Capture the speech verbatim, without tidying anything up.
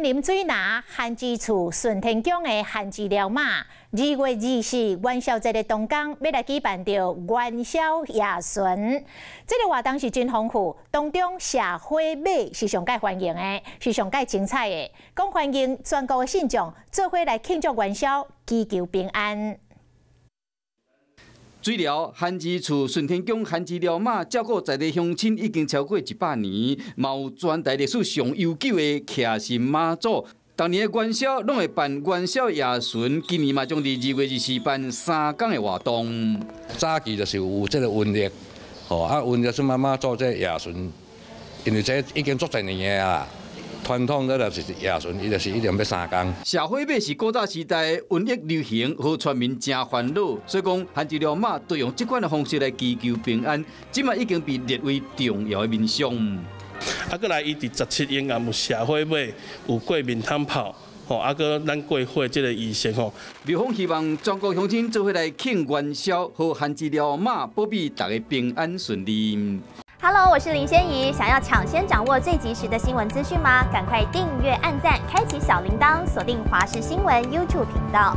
湾林水拿番薯厝顺天宫的番薯料嘛，二月二四元宵节的当天，要来举办着元宵夜巡。这个活动是真丰富，当中社会马是上界欢迎的，是上界精彩的。讲欢迎全国的信众做伙来庆祝元宵，祈求平安。 水寮番薯厝顺天宫番薯料妈照顾在地乡亲已经超过一百年，嘛有全台历史上悠久的徛神妈祖。逐年的元宵拢会办元宵夜巡，今年嘛将伫二月二四办三天的活动。早期就是有这个瘟疫，吼啊瘟疫，孙妈妈做这夜巡，因为这已经足侪年个啊。 传统咧就是夜巡，伊就是一定要三工。社会马是古早时代瘟疫流行，互村民真烦恼，所以讲番薯料妈对用这款的方式来祈求平安，即卖已经被列为重要的民俗。啊，过来伊伫十七夜暗有社会马，有过面汤炮。 吼，啊，搁咱过火即个仪式吼，庙方希望全国乡亲做伙来庆元宵和番薯料妈，保庇大家平安顺利。Hello， 我是林仙怡，想要抢先掌握最及时的新闻资讯吗？赶快订阅、按赞、开启小铃铛，锁定华视新闻 YouTube 频道。